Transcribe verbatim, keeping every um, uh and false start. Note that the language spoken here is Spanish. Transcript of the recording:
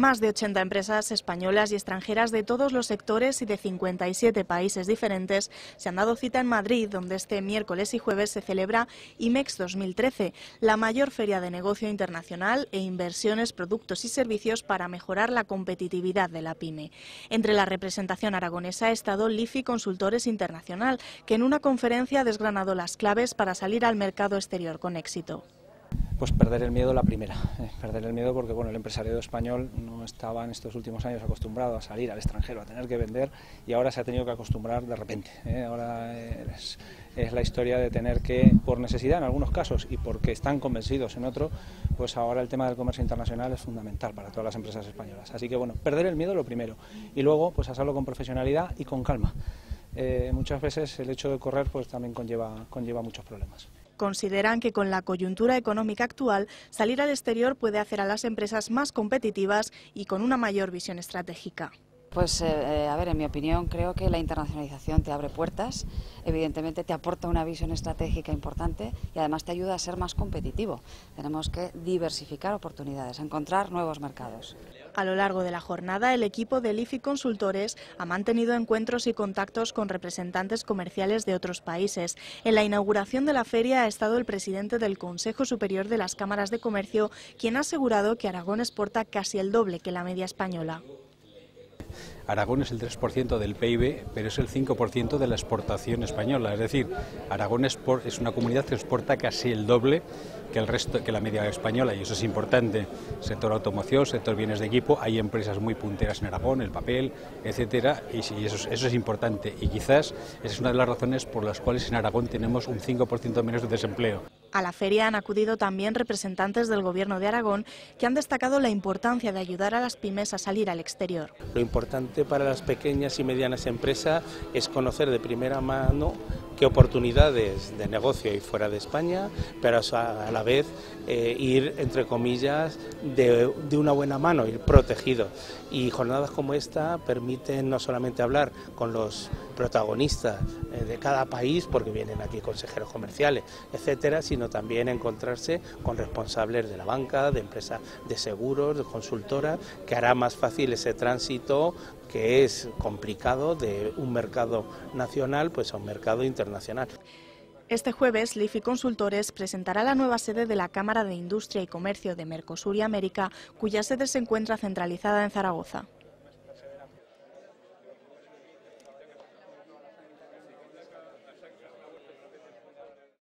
Más de ochenta empresas españolas y extranjeras de todos los sectores y de cincuenta y siete países diferentes se han dado cita en Madrid, donde este miércoles y jueves se celebra IMEX dos mil trece, la mayor feria de negocio internacional e inversiones, productos y servicios para mejorar la competitividad de la pyme. Entre la representación aragonesa ha estado LIFI Consultores Internacional, que en una conferencia ha desgranado las claves para salir al mercado exterior con éxito. Pues perder el miedo la primera, eh, perder el miedo porque bueno, el empresariado español no estaba en estos últimos años acostumbrado a salir al extranjero, a tener que vender, y ahora se ha tenido que acostumbrar de repente. Eh, ahora es, es la historia de tener que, por necesidad en algunos casos y porque están convencidos en otro, pues ahora el tema del comercio internacional es fundamental para todas las empresas españolas. Así que bueno, perder el miedo lo primero y luego pues hacerlo con profesionalidad y con calma. Eh, muchas veces el hecho de correr pues también conlleva, conlleva muchos problemas. Consideran que con la coyuntura económica actual, salir al exterior puede hacer a las empresas más competitivas y con una mayor visión estratégica. Pues, eh, a ver, en mi opinión, creo que la internacionalización te abre puertas, evidentemente te aporta una visión estratégica importante y además te ayuda a ser más competitivo. Tenemos que diversificar oportunidades, encontrar nuevos mercados. A lo largo de la jornada, el equipo de LIFI Consultores ha mantenido encuentros y contactos con representantes comerciales de otros países. En la inauguración de la feria ha estado el presidente del Consejo Superior de las Cámaras de Comercio, quien ha asegurado que Aragón exporta casi el doble que la media española. Aragón es el tres por ciento del P I B, pero es el cinco por ciento de la exportación española. Es decir, Aragón es una comunidad que exporta casi el doble que el resto, que la media española, y eso es importante. Sector automoción, sector bienes de equipo, hay empresas muy punteras en Aragón, el papel, etcétera, y eso es, eso es importante. Y quizás esa es una de las razones por las cuales en Aragón tenemos un cinco por ciento menos de desempleo. A la feria han acudido también representantes del Gobierno de Aragón, que han destacado la importancia de ayudar a las pymes a salir al exterior. Lo importante para las pequeñas y medianas empresas es conocer de primera mano qué oportunidades de negocio hay fuera de España, pero a la vez eh, ir, entre comillas, de, de una buena mano, ir protegido. Y jornadas como esta permiten no solamente hablar con los protagonistas eh, de cada país, porque vienen aquí consejeros comerciales, etcétera, sino también encontrarse con responsables de la banca, de empresas de seguros, de consultoras, que hará más fácil ese tránsito que es complicado de un mercado nacional pues a un mercado internacional. Este jueves, LIFI Consultores presentará la nueva sede de la Cámara de Industria y Comercio de Mercosur y América, cuya sede se encuentra centralizada en Zaragoza.